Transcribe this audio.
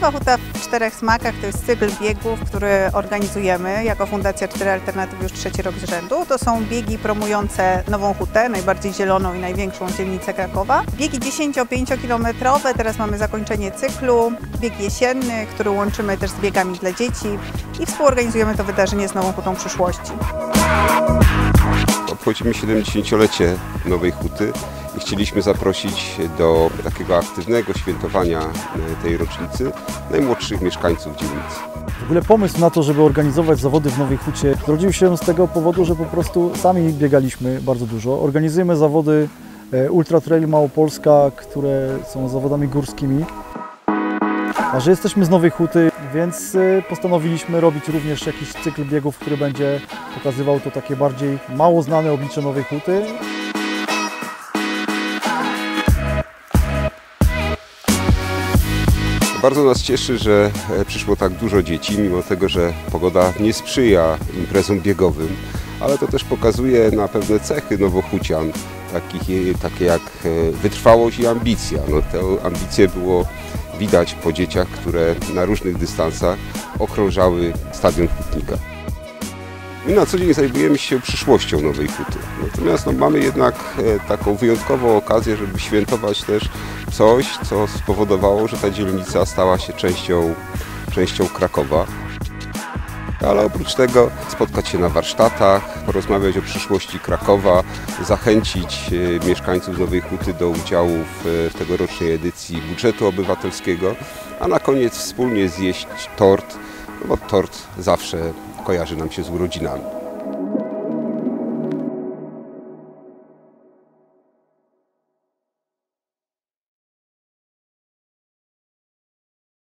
Nowa Huta w czterech smakach to jest cykl biegów, który organizujemy jako Fundacja 4 Alternatywy już trzeci rok z rzędu. To są biegi promujące Nową Hutę, najbardziej zieloną i największą dzielnicę Krakowa. Biegi 10-5-kilometrowe, teraz mamy zakończenie cyklu, bieg jesienny, który łączymy też z biegami dla dzieci i współorganizujemy to wydarzenie z Nową Hutą Przyszłości. Obchodzimy 70-lecie Nowej Huty i chcieliśmy zaprosić do takiego aktywnego świętowania tej rocznicy najmłodszych mieszkańców dzielnicy. W ogóle pomysł na to, żeby organizować zawody w Nowej Hucie zrodził się z tego powodu, że po prostu sami biegaliśmy bardzo dużo. Organizujemy zawody Ultra Trail Małopolska, które są zawodami górskimi. A że jesteśmy z Nowej Huty, więc postanowiliśmy robić również jakiś cykl biegów, który będzie pokazywał to takie bardziej mało znane oblicze Nowej Huty. Bardzo nas cieszy, że przyszło tak dużo dzieci, mimo tego, że pogoda nie sprzyja imprezom biegowym, ale to też pokazuje na pewne cechy nowohucian, takie jak wytrwałość i ambicja. No, te ambicje było widać po dzieciach, które na różnych dystansach okrążały Stadion Hutnika. My na co dzień zajmujemy się przyszłością Nowej Huty, natomiast mamy jednak taką wyjątkową okazję, żeby świętować też coś, co spowodowało, że ta dzielnica stała się częścią Krakowa. Ale oprócz tego spotkać się na warsztatach, porozmawiać o przyszłości Krakowa, zachęcić mieszkańców Nowej Huty do udziału w tegorocznej edycji budżetu obywatelskiego, a na koniec wspólnie zjeść tort, bo tort zawsze kojarzy nam się z urodzinami.